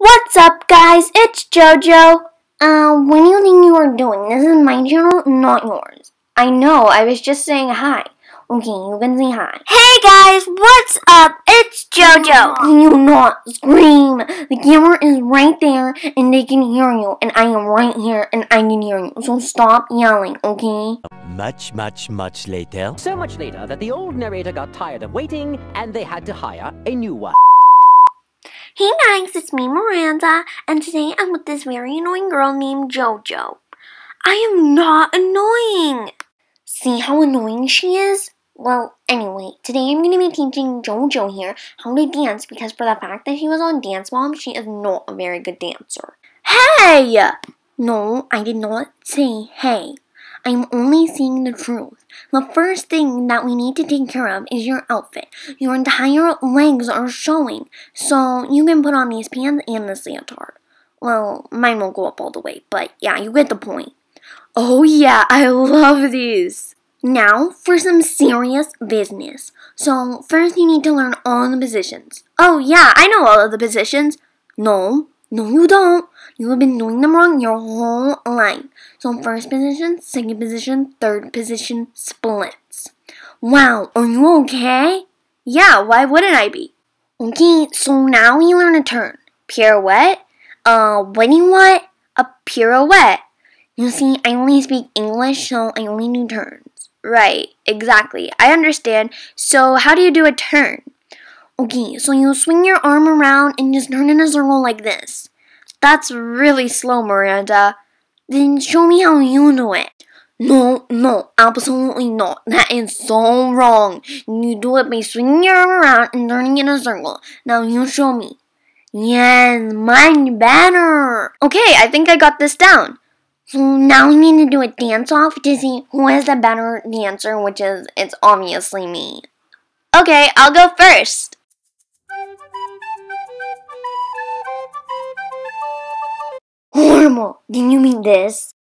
What's up, guys? It's JoJo. What do you think you are doing? This is my channel, not yours. I know, I was just saying hi. Okay, you can say hi. Hey, guys, what's up? It's JoJo. Can you not scream? The camera is right there, and they can hear you, and I am right here, and I can hear you. So stop yelling, okay? Much later. So much later that the old narrator got tired of waiting, and they had to hire a new one. Hey guys, it's me, Miranda, and today I'm with this very annoying girl named JoJo. I am not annoying! See how annoying she is? Well, anyway, today I'm going to be teaching JoJo here how to dance because for the fact that she was on Dance Moms, she is not a very good dancer. Hey! No, I did not say hey. I'm only seeing the truth. The first thing that we need to take care of is your outfit. Your entire legs are showing, so you can put on these pants and this leotard. Well, mine won't go up all the way, but yeah, you get the point. Oh yeah, I love these. Now for some serious business. So first you need to learn all the positions. Oh yeah, I know all of the positions. No, you don't. You have been doing them wrong your whole life. So first position, second position, third position, splits. Wow, are you okay? Yeah, why wouldn't I be? Okay, so now we learn a turn. Pirouette? What do you want? A pirouette. You see, I only speak English, so I only do turns. Right, exactly. I understand. So how do you do a turn? Okay, so you swing your arm around and just turn in a circle like this. That's really slow, Miranda. Then show me how you do it. No, absolutely not. That is so wrong. You do it by swinging your arm around and turning in a circle. Now you show me. Yes, much better. Okay, I think I got this down. So now we need to do a dance-off to see who is the better dancer, which is, it's obviously me. Okay, I'll go first. Horrible! Did you mean this?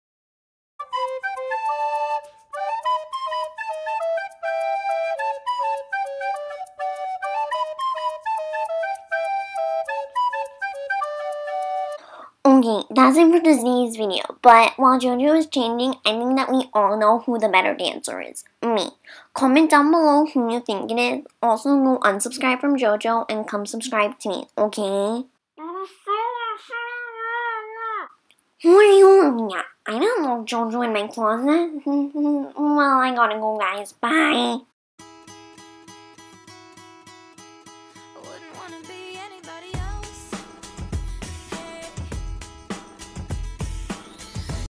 Okay, that's it for today's video, but while JoJo is changing, I think that we all know who the better dancer is. Me. Comment down below who you think it is. Also, go unsubscribe from JoJo and come subscribe to me, okay? Who are you looking at? I don't know JoJo in my closet. Well, I gotta go, guys. Bye.